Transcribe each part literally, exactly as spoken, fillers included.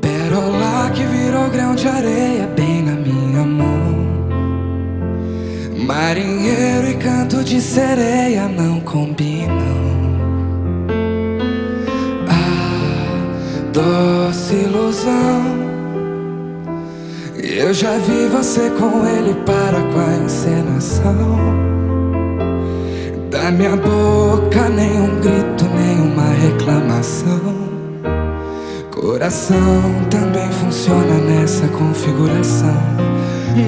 Pérola que virou grão de areia bem na minha mão. Marinheiro e canto de sereia não combinam. Ah, doce ilusão, eu já vi você com ele, para com a encenação. Da minha boca nenhum grito, nenhuma reclamação. Coração também funciona nessa configuração.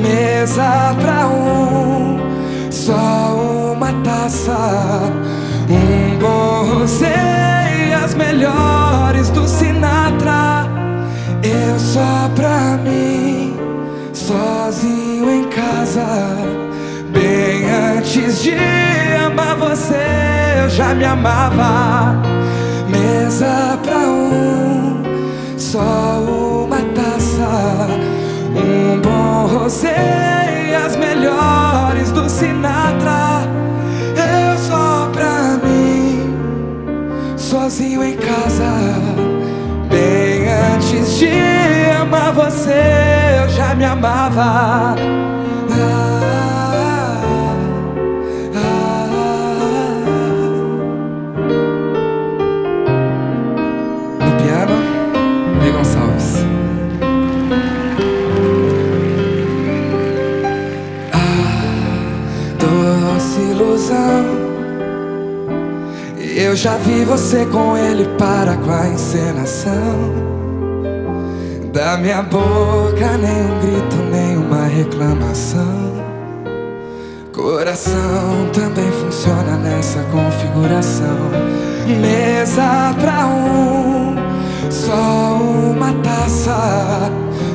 Mesa pra um, só uma taça, um bom rosé e as melhores do Sinatra. Eu só pra mim, sozinho em casa. Bem antes de amar você, eu já me amava. Mesa pra um, só uma taça, um bom rosé e as melhores do Sinatra. Eu só pra mim, sozinho em casa. Bem antes de amar você, eu já me amava. Ah, eu já vi você com ele, para com a encenação. Da minha boca nenhum grito, nenhuma reclamação. Coração também funciona nessa configuração. Mesa pra um, só uma taça,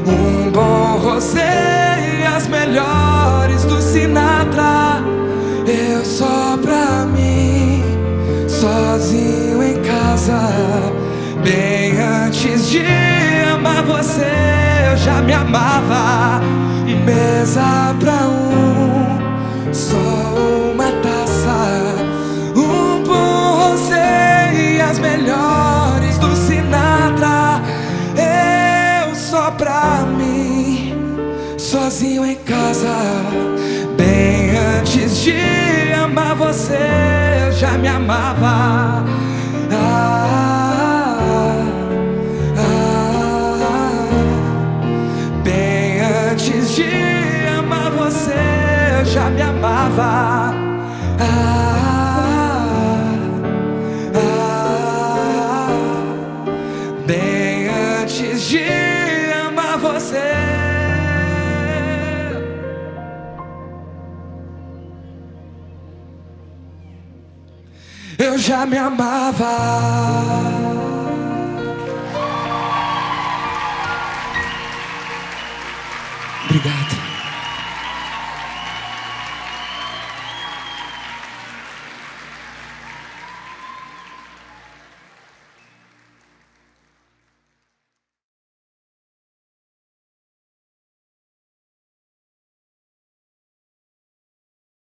um bom rosé e as melhores do Sinatra. Eu só pra mim, sozinho em casa. Bem antes de amar você, eu já me amava. Mesa pra um, só uma taça, um bom rosé e as melhores do Sinatra. Eu só pra mim, sozinho em casa. Bem antes de amar você, eu já me amava. Ah, ah, ah. Bem antes de amar você, eu já me amava. Ah, ah, ah. Bem antes de amar você. Eu já me amava. Obrigado.